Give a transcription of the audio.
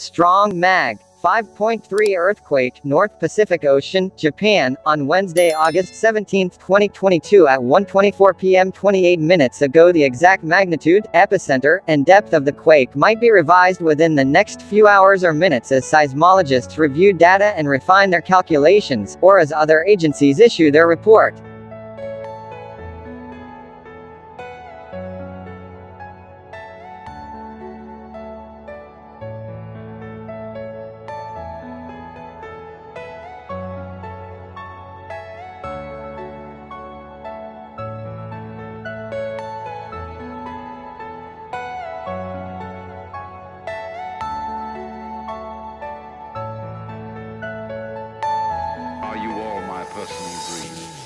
Strong Mag. 5.3 earthquake, North Pacific Ocean, Japan, on Wednesday, August 17, 2022 at 1:24 p.m. 28 minutes ago. The exact magnitude, epicenter, and depth of the quake might be revised within the next few hours or minutes as seismologists review data and refine their calculations, or as other agencies issue their report. Personal dream.